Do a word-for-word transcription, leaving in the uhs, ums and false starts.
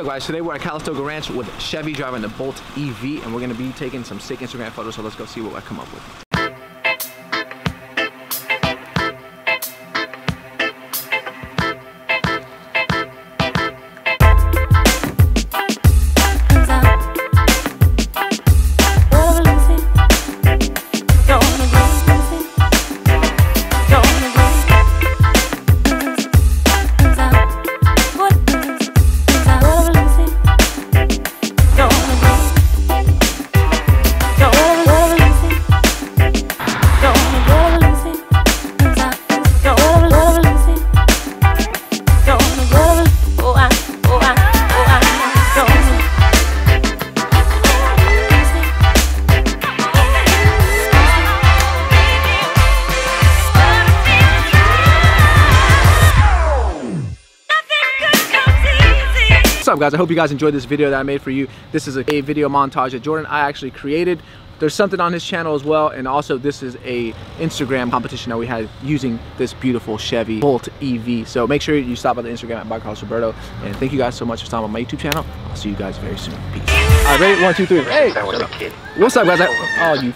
So guys, today we're at Calistoga Ranch with Chevy driving the Bolt E V, and we're gonna be taking some sick Instagram photos, so let's go see what I come up with. What's up guys, I hope you guys enjoyed this video that I made for you. This is a, a video montage that Jordan and I actually created. There's something on his channel as well, and also this is a Instagram competition that we had using this beautiful Chevy Bolt E V. So make sure you stop by the Instagram at by carlos roberto, and thank you guys so much for stopping on my YouTube channel. I'll see you guys very soon. Peace. All right, ready? One, two, three. Hey, what's up guys? I, oh, you